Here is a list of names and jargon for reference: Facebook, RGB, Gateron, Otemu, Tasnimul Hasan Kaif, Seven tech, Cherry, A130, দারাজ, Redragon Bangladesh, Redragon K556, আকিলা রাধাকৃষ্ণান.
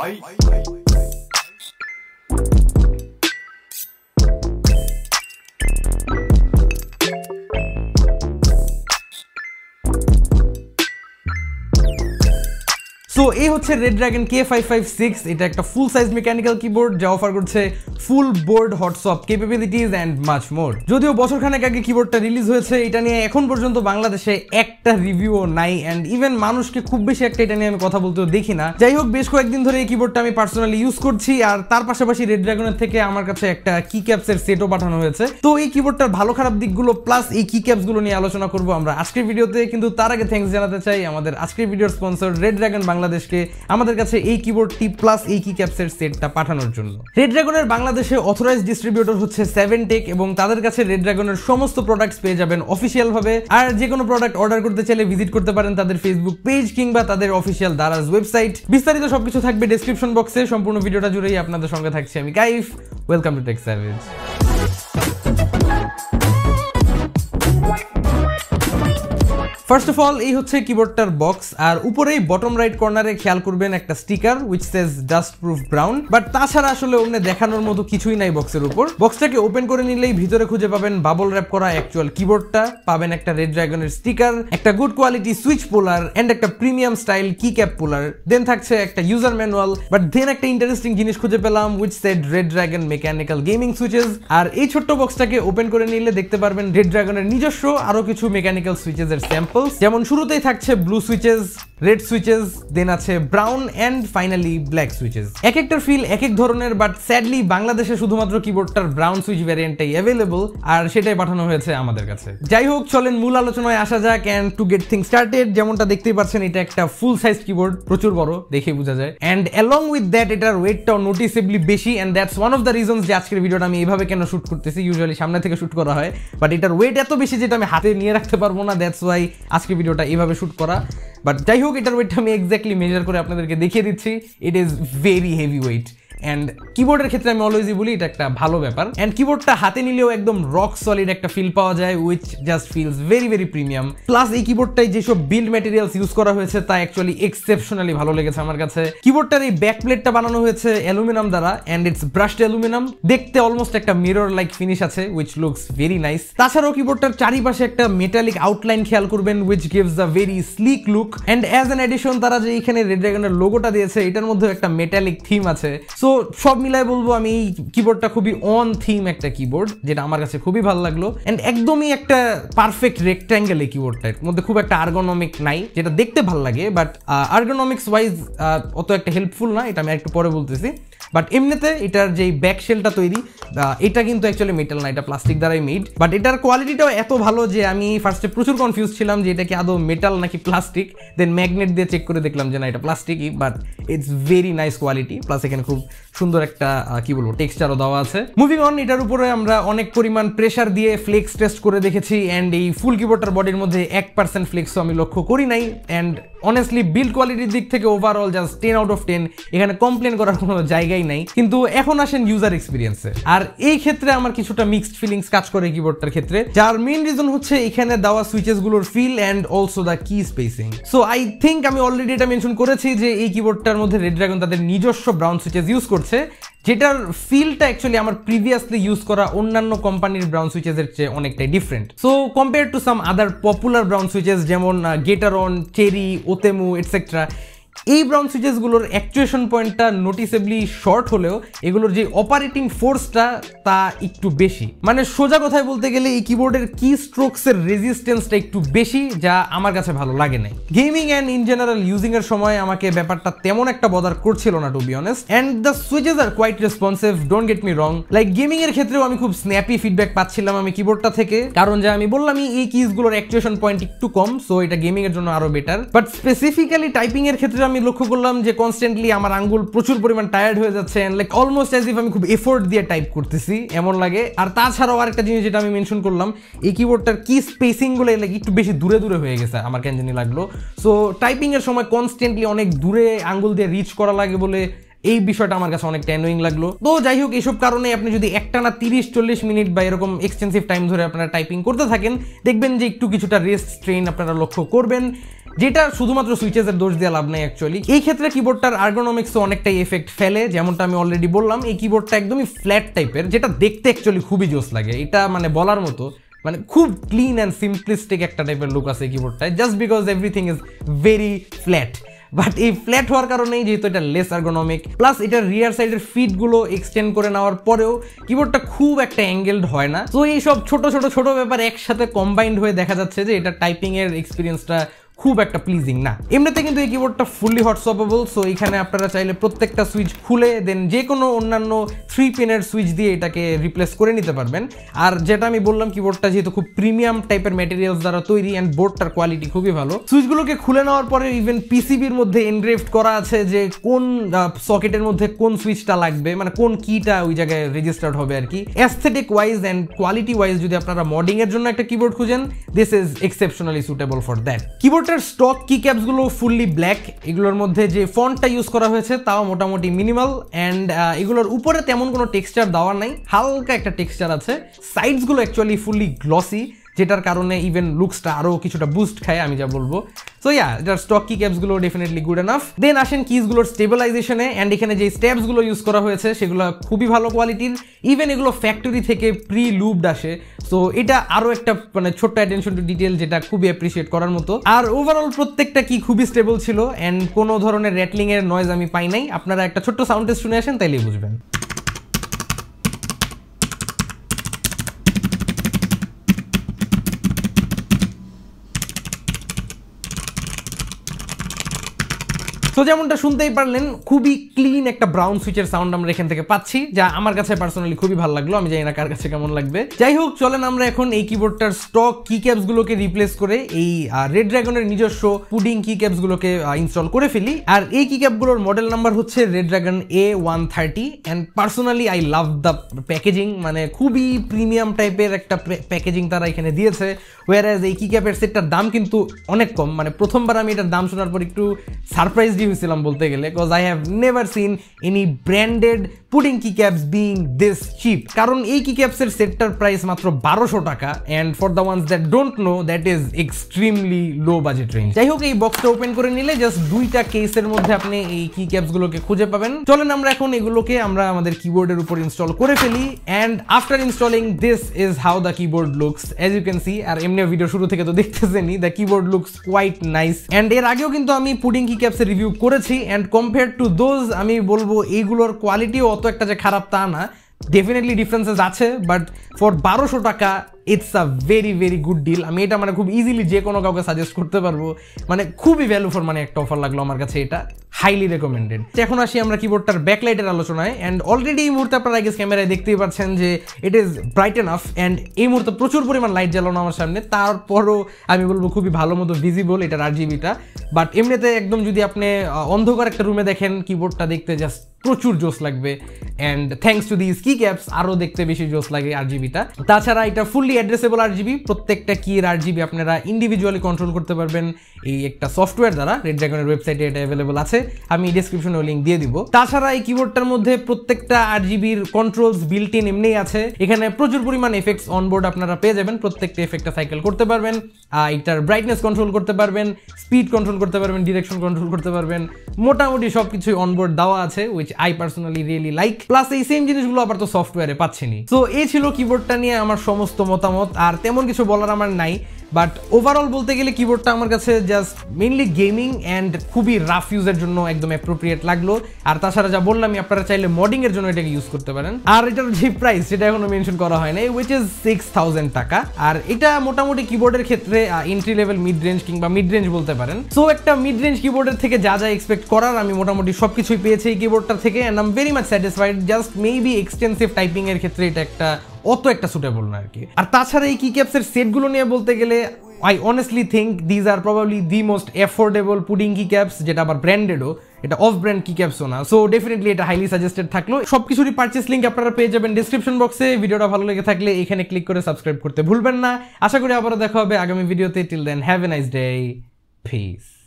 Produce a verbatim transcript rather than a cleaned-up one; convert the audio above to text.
Bye. Bye. So এই হচ্ছে Redragon K five five six, এটা একটা full size mechanical keyboard যা অফার করছে full board hot swap capabilities and much more. যদিও বছরখানেক আগে keyboardটা রিলিজ হয়েছে, এটা নিয়ে এখন পর্যন্ত বাংলাদেশে একটা রিভিউও নাই and even মানুষকে খুব বেশি একটা এটা নিয়ে আমি কথা বলতেও দেখি না। যাই হোক, বেশ কয়েকদিন ধরে এই keyboardটা আমি personally use করছি আর তার পাশাপাশি Redragon এর থেকে আমার কাছে একটা keycaps এর সেটও পাঠানো হয়েছে। তো এই keyboardটার ভালো খারাপ দিকগুলো প্লাস এই keycaps গুলো নিয়ে আলোচনা করব আমরা আজকের ভিডিওতে। কিন্তু তার আগে থ্যাঙ্কস জানাতে চাই আমাদের আজকের ভিডিওর স্পন্সর Redragon বাংলাদেশ দেশকে আমাদের কাছে এই কিবোর্ডটি প্লাস এই কি ক্যাপসের সেটটা পাঠানোর জন্য। Redragon-এর বাংলাদেশে অথরাইজড ডিস্ট্রিবিউটর হচ্ছে Seven Tech এবং তাদের কাছে Redragon-এর সমস্ত প্রোডাক্টস পেয়ে যাবেন অফিশিয়াল ভাবে। আর যে কোনো প্রোডাক্ট অর্ডার করতে চাইলে ভিজিট করতে পারেন তাদের ফেসবুক পেজ কিংবা তাদের অফিশিয়াল দারাজ ওয়েবসাইট। বিস্তারিত সবকিছু থাকবে ডেসক্রিপশন বক্সে। সম্পূর্ণ ভিডিওটা জুড়েই আপনাদের সঙ্গে থাকছি আমি Kaif. Welcome to tech service. First of all, এই হচ্ছে কিবোর্ডটার বক্স আর উপরেই বটম রাইট কর্নারে খেয়াল করবেন একটা sticker which says dust proof brown, but তাছাড়া আসলে ওমনে দেখানোর মতো কিছুই নাই বক্সের উপর। বক্সটাকে ওপেন করে নিলেই ভিতরে খুঁজে পাবেন বাবল র‍্যাপ করা অ্যাকচুয়াল কিবোর্ডটা, পাবেন একটা Redragon এর স্টিকার, একটা good quality switch puller and একটা premium style keycap puller. Then থাকছে একটা ইউজার ম্যানুয়াল, বাট দেন একটা ইন্টারেস্টিং জিনিস খুঁজে পেলাম which said Redragon mechanical gaming switches। আর এই ছোট্ট বক্সটাকে ওপেন করে নিলে দেখতে পারবেন Redragon এর নিজস্ব আরো কিছু মেকানিক্যাল সুইচেস এর স্যাম্পল। যেমন শুরুতেই থাকছে blue switches, red switches, then আছে brown and finally black switches. এক একটার ফিল এক এক ধরনের, বাট স্যাডলি বাংলাদেশে শুধুমাত্র কিবোর্ডটার ব্রাউন সুইচ ভ্যারিয়েন্টটাই অ্যাভেলেবল আর সেটাই পাঠানো হয়েছে আমাদের কাছে। যাই হোক, চলেন মূল আলোচনায় আসা যাক and to get thing started. যেমনটা দেখতেই পাচ্ছেন এটা একটা ফুল সাইজ কিবোর্ড, প্রচুর বড়, দেখে বোঝা যায় এন্ড অ্যালং উইথ দ্যাট এটার ওয়েটটাও নোটিসেবলি বেশি and that's one of the reasons যে আজকের ভিডিওটা আমি এইভাবে কেন শুট করতেছি। ইউজুয়ালি সামনে থেকে শুট করা হয়, বাট এটার ওয়েট এত বেশি যেটা আমি হাতে নিয়ে রাখতে পারবো না, দ্যাটস ওয়াই আজকে ভিডিওটা এইভাবে শুট করা। বাট যাই হোক, এটার ওয়েটটা আমি এক্স্যাক্টলি মেজার করে আপনাদেরকে দেখিয়ে দিচ্ছি। It is very heavy weight and কিবোর্ডের ক্ষেত্রে আমি অলওয়েজই বলি এটা একটা ভালো ব্যাপার এন্ড কিবোর্ডটা হাতে নিলেও একদম রক সলিড একটা ফিল পাওয়া যায় which just feels very very premium. Plus এই কিবোর্ডটায় যেসব বিল্ড ম্যাটেরিয়ালস ইউজ করা হয়েছে তা অ্যাকচুয়ালি এক্সেপশনালি ভালো লেগেছে আমার কাছে। কিবোর্ডটার এই ব্যাক প্লেটটা বানানো হয়েছে অ্যালুমিনিয়াম দ্বারা এন্ড ইটস ব্রাশড অ্যালুমিনিয়াম, দেখতে অলমোস্ট একটা মিরর লাইক ফিনিশ আছে উইচ লুকস ভেরি নাইস। তাছাড়াও কিবোর্ডটার চারিপাশে একটা মেটালিক আউটলাইন খেয়াল করবেন which gives a very sleek look and as an addition তারা যে এখানে Redragon-এর লোগোটা দিয়েছে এটার মধ্যে একটা মেটালিক থিম আছে। সো তো সব মিলাই বলবো আমি এই কিবোর্ডটা খুবই অন থিম একটা কিবোর্ড, যেটা আমার কাছে খুবই ভালো লাগলো এন্ড একদমই একটা পারফেক্ট রেক্ট্যাঙ্গেল। এই কিবোর্ডটার মধ্যে খুব একটা আর্গোনমিক নাই, যেটা দেখতে ভালো লাগে বাট আর্গোনমিক্স ওয়াইজ অত একটা হেল্পফুল না, এটা আমি একটু পরে বলতেছি। বাট এমনিতে এটার যেই ব্যাক শেলটা তৈরি এটা কিন্তু অ্যাকচুয়ালি মেটাল না, এটা প্লাস্টিক দ্বারাই মেড, বাট এটার কোয়ালিটিটাও এত ভালো যে আমি ফার্স্টে প্রচুর কনফিউজ ছিলাম যে এটা কি আদৌ মেটাল নাকি প্লাস্টিক। দেন ম্যাগনেট দিয়ে চেক করে দেখলাম যে না, এটা প্লাস্টিকই, but it's very nice quality. Plus এখানে খুব সুন্দর একটা কি বলবো টেক্সচারও দেওয়া আছে। মুভিং অন, এটার উপরে আমরা অনেক পরিমাণ প্রেসার দিয়ে ফ্লেক্স টেস্ট করে দেখেছি এন্ড এই ফুল কিবোর্ডটার বডির মধ্যে এক পার্সেন্ট ফ্লেক্সও আমি লক্ষ্য করি নাই এন্ড অনেস্টলি বিল্ড কোয়ালিটির দিক থেকে overall just ten out of ten, এখানে কমপ্লেন করার কোনো জায়গাই নাই। কিন্তু এখন আসেন ইউজার এক্সপিরিয়েন্সে, আর এই ক্ষেত্রে আমার কিছুটা মিক্সড ফিলিংস কাজ করে কিবোর্ডটার ক্ষেত্রে, যার মেইন রিজন হচ্ছে এখানে দেওয়া সুইচেসগুলোর feel and also the key spacing. So I think আমি অলরেডি এটা মেনশন করেছি যে এই কিবোর্ডটার মধ্যে Redragon তাদের নিজস্ব ব্রাউন সুইচেস ইউজ করছে, যেটার ফিলটা অ্যাকচুয়ালি আমার প্রিভিয়াসলি ইউজ করা অন্যান্য কোম্পানির ব্রাউন সুইচেসের চেয়ে অনেকটাই different. So compare to some other popular brown switches যেমন Gateron, Cherry, Otemu এটসেট্রা, এই ব্রাউন সুইচেসগুলোর অ্যাকচুয়েশন পয়েন্টটা নোটিসেবলি শর্ট হলেও এগুলোর যে অপারেটিং ফোর্সটা তা একটু বেশি। মানে সোজা কথায় বলতে গেলে এই কিবোর্ডের কি স্ট্রোকসের রেজিস্ট্যান্সটা একটু বেশি, যা আমার কাছে ভালো লাগে নাই। গেমিং অ্যান্ড ইন জেনারেল ইউজিংয়ের সময় আমাকে ব্যাপারটা তেমন একটা বদার করছিল না to be honest and the switches are quite responsive, don't get me wrong. Like গেমিংয়ের ক্ষেত্রেও আমি খুব স্ন্যাপি ফিডব্যাক পাচ্ছিলাম আমি কিবোর্ডটা থেকে, কারণ যা আমি বললামই এই কিজগুলোর অ্যাকচুয়েশন পয়েন্ট একটু কম, সো এটা গেমিংয়ের জন্য আরও বেটার। বাট স্পেসিফিক্যালি টাইপিংয়ের ক্ষেত্রে আমি লক্ষ্য করলাম যে কনস্ট্যান্টলি আমার আঙ্গুল প্রচুর পরিমাণ টায়ার্ড হয়ে যাচ্ছে and like almost as if আমি খুব এফোর্ট দিয়ে টাইপ করতেছি এমন লাগে। আর তাছাড়াও আরেকটা জিনিস যেটা আমি মেনশন করলাম, এই কিবোর্ডটার কি স্পেসিংগুলো লাইক একটু বেশি দূরে দূরে হয়ে গেছে আমার কেন জানি লাগলো। সো টাইপিংয়ের সময় কনস্ট্যান্টলি অনেক দূরে আঙ্গুল দিয়ে রিচ করা লাগে বলে এই বিষয়টা আমার কাছে অনেকটা অ্যানোয়িং লাগলো। তো যাই হোক, এইসব কারণে আপনি যদি একটা না তিরিশ চল্লিশ মিনিট বা এরকম এক্সটেন্সিভ টাইম ধরে আপনারা টাইপিং করতে থাকেন, দেখবেন যে একটু কিছুটা রেস্ট স্ট্রেন আপনারা লক্ষ্য করবেন যেটা শুধুমাত্র সুইচেসের দোষ দিয়ে লাভ নাই অ্যাকচুয়ালি। এই ক্ষেত্রে কিবোর্ডটার আর্গোনমিক্সে অনেকটাই এফেক্ট ফেলে, যেমনটা আমি অলরেডি বললাম এই কিবোর্ডটা একদমই ফ্ল্যাট টাইপের, যেটা দেখতে অ্যাকচুয়ালি খুবই জোস লাগে। এটা মানে বলার মতো, মানে খুব ক্লিন অ্যান্ড সিম্পলিস্টিক একটা টাইপের লুক আছে এই কিবোর্ডটায়, just because everything is very flat. But এই ফ্ল্যাট হওয়ার কারণেই যেহেতু এটা লেস আর্গোনমিক, প্লাস এটার রিয়ার সাইডের ফিটগুলো এক্সটেন্ড করে নেওয়ার পরেও কিবোর্ডটা খুব একটা অ্যাঙ্গেলড হয় না। তো এইসব ছোট ছোট ছোট ব্যাপার একসাথে কম্বাইন্ড হয়ে দেখা যাচ্ছে যে এটা টাইপিংয়ের এক্সপিরিয়েন্সটা খুব একটা প্লিজিং না। এমনিতে কিন্তু এই কিবোর্ডটা ফুললি হটসপেবল, সো এখানে আপনারা চাইলে প্রত্যেকটা সুইচ খুলে দেন যে কোনো অন্যান্য থ্রি পিনের সুইচ দিয়ে এটাকে রিপ্লেস করে নিতে পারবেন। আর যেটা আমি বললাম কিবোর্ডটা যেহেতু খুব প্রিমিয়াম টাইপের ম্যাটেরিয়ালস দ্বারা তৈরি অ্যান্ড বোর্ডটার কোয়ালিটি খুবই ভালো। সুইচগুলোকে খুলে নেওয়ার পরে ইভেন পিসিবির মধ্যে এনগ্রেভ করা আছে যে কোন সকেটের মধ্যে কোন সুইচটা লাগবে, মানে কোন কিটা ওই জায়গায় রেজিস্টার্ড হবে আর কি। Aesthetic wise and quality wise যদি আপনারা মডিংয়ের জন্য একটা কিবোর্ড খুঁজেন, this is exceptionally suitable for that. Keyboard stock key ক্যাপসগুলো ফুললি ব্ল্যাক, এগুলোর মধ্যে যে ফন্টটা ইউজ করা হয়েছে তাও মোটামুটি মিনিমাল, অ্যান্ড এগুলোর উপরে তেমন কোনো টেক্সচার দেওয়া নাই, হালকা একটা টেক্সচার আছে। সাইডসগুলো অ্যাকচুয়ালি ফুললি গ্লসি, যেটার কারণে ইভেন লুকসটা আরও কিছুটা বুস্ট খায় আমি যা বলবো। সো ইয়া, এটার স্টক কি ক্যাপসগুলো ডেফিনেটলি গুড এনাফ। দেন আসেন কিজগুলোর স্টেবিলাইজেশনে, অ্যান্ড এখানে যে স্টেপসগুলো ইউজ করা হয়েছে সেগুলো খুবই ভালো কোয়ালিটির, ইভেন এগুলো ফ্যাক্টরি থেকে প্রি লুবড আসে। সো এটা আরও একটা মানে ছোট্ট অ্যাটেনশন টু ডিটেল, যেটা খুবই অ্যাপ্রিসিয়েট করার মতো। আর ওভারঅল প্রত্যেকটা কি খুবই স্টেবল ছিল, অ্যান্ড কোনো ধরনের র্যাটলিংয়ের নয়েজ আমি পাই নাই। আপনারা একটা ছোট্ট সাউন্ড টেস্ট শুনে আসেন, তাইলেই বুঝবেন। তো যেমনটা শুনতেই পারলেন, খুবই ক্লিন একটা ব্রাউন সুইচের সাউন্ড আমরা এখান থেকে পাচ্ছি, যা আমার কাছে পার্সোনালি খুবই ভালো লাগলো। আমি জানি না কার কাছে কেমন লাগবে। যাই হোক, চলেন আমরা এখন এই কিবোর্ডটার স্টক কি ক্যাপসগুলোকে রিপ্লেস করে এই রেড ড্রাগনের নিজস্ব পুডিং কি ক্যাপসগুলোকে ইনস্টল করে ফেলি। আর এই কি ক্যাপগুলোর মডেল নাম্বার হচ্ছে Redragon A one thirty, and personally I love the packaging, মানে খুবই প্রিমিয়াম টাইপের একটা প্যাকেজিং তারা এখানে দিয়েছে। ওয়ার অ্যাজ এই কি ক্যাপের সেটটার দাম কিন্তু অনেক কম, মানে প্রথমবার আমি এটার দাম শোনার পর একটু সারপ্রাইজ ছিলাম বলতে গেলে, cause I have never seen any branded pudding কি ক্যাপস বিং দিস চিপ। কারণ এই কি ক্যাপসের সেটটার প্রাইস মাত্র বারোশো টাকা, and for the ones that don't know, that is extremely low budget range. যাই হোক, এই বক্সটা ওপেন করে নিলে জাস্ট দুইটা কেসের মধ্যে আপনি এই কি ক্যাপসগুলোকে খুঁজে পাবেন। চলেন আমরা এখন এগুলোকে আমরা আমাদের কিবোর্ডের উপর ইনস্টল করে ফেলি, and after installing this is how the keyboard looks, as you can see. আর এমনি ভিডিও শুরু থেকে তো দেখতেছেনি, the keyboard looks quite nice, and এর আগেও কিন্তু আমি পুডিং কি ক্যাপসের রিভিউ করেছি, অ্যান্ড কম্পেয়ার টু দোজ আমি বলবো এইগুলোর কোয়ালিটিও অত একটা যে খারাপ তা না, ডেফিনেটলি ডিফারেন্সেস আছে। বাট ফর বারোশো টাকা it's a very very good deal. আমি এটা মানে খুব ইজিলি যে কোনো কাউকে সাজেস্ট করতে পারবো, মানে খুবই ভ্যালু ফর মানে একটা অফার লাগলো আমার কাছে, এটা হাইলি রেকমেন্ডেড। এখন আসি আমরা কিবোর্ডটার ব্যাকলাইটের আলোচনায়, অ্যান্ড অলরেডি এই মুহূর্তে আপনারা আগের ক্যামেরায় দেখতেই পাচ্ছেন যে it is bright enough, and এই মুহূর্তে প্রচুর পরিমাণ লাইট জ্বালানো আমার সামনে, তারপরও আমি বলবো খুবই ভালো মতো ভিজিবল এটার আর জিবিটা। বাট এমনিতে একদম যদি আপনি অন্ধকার একটা রুমে দেখেন, কিবোর্ডটা দেখতে জাস্ট প্রচুর জোস লাগবে, and thanks to this keycaps আরও দেখতে বেশি জোস লাগে আর জিবিটা। তাছাড়া এটা ফুললি অ্যাড্রেসেবল আর জিবি, প্রত্যেকটা কির আর জিবি আপনারা ইন্ডিভিজুয়ালি কন্ট্রোল করতে পারবেন এই একটা সফটওয়্যার দ্বারা। রেড্রাগনের ওয়েবসাইটে এটা অ্যাভেলেবল আছে, আমি ডিসক্রিপশনে লিঙ্ক দিয়ে দিব। তাছাড়া এই কিবোর্ডটার মধ্যে প্রত্যেকটা আর জিবির কন্ট্রোলস বিল্ট ইন এমনিই আছে, এখানে প্রচুর পরিমাণ এফেক্টস অনবোর্ড আপনারা পেয়ে যাবেন, প্রত্যেকটা এফেক্টটা সাইকেল করতে পারবেন, এটার ব্রাইটনেস কন্ট্রোল করতে পারবেন, স্পিড কন্ট্রোল করতে পারবেন, ডিরেকশন কন্ট্রোল করতে পারবেন, মোটামুটি সব কিছুই অনবোর্ড দেওয়া আছে, which I personally really like. Plus এই সেম জিনিসগুলো আবার তো সফটওয়্যারে পাচ্ছেনি। সো এই ছিল কিবোর্ডটা নিয়ে আমার সমস্ত মতামত, আর তেমন কিছু বলার আমার নাই। বাট ওভারঅল বলতে গেলে কিবোর্ডটা আমার কাছে জাস্ট মেইনলি গেমিং অ্যান্ড খুবই রাফ ইউজের জন্য একদম অ্যাপ্রোপ্রিয়েট লাগলো। আর তাছাড়া যা বললাম, আপনারা চাইলে মডিংয়ের জন্য এটাকে ইউজ করতে পারেন। আর এটার যে প্রাইস সেটা এখনও মেনশন করা হয় না, উইচ ইজ সিক্স থাউজেন্ড টাকা। আর এটা মোটামুটি কিবোর্ডের ক্ষেত্রে এন্ট্রি লেভেল মিড রেঞ্জ কিংবা মিড রেঞ্জ বলতে পারেন। সো একটা মিড রেঞ্জ কিবোর্ডের থেকে যা যা এক্সপেক্ট করার আমি মোটামুটি সব কিছুই পেয়েছি এই কিবোর্ডটা থেকে, and I am very much satisfied. Just maybe extensive টাইপিংয়ের ক্ষেত্রে এটা একটা অত একটা সুটেবল না আর কি। আর তাছাড়া এই কি ক্যাপসের সেটগুলো নিয়ে বলতে গেলে I honestly think these are probably the most affordable pudding কি ক্যাপস, যেটা আবার ব্র্যান্ডেডও, এটা অফ ব্র্যান্ড কি ক্যাপসও না। সো ডেফিনেটলি এটা হাইলি সাজেস্টেড থাকলো। সব কিছুরই পারচেস লিঙ্ক আপনারা পেয়ে যাবেন ডিসক্রিপশন বক্সে। ভিডিওটা ভালো লেগে থাকলে এখানে ক্লিক করে সাবস্ক্রাইব করতে ভুলবেন না। আশা করি আবারও দেখা হবে আগামী ভিডিওতে। Till then have a nice day, piece.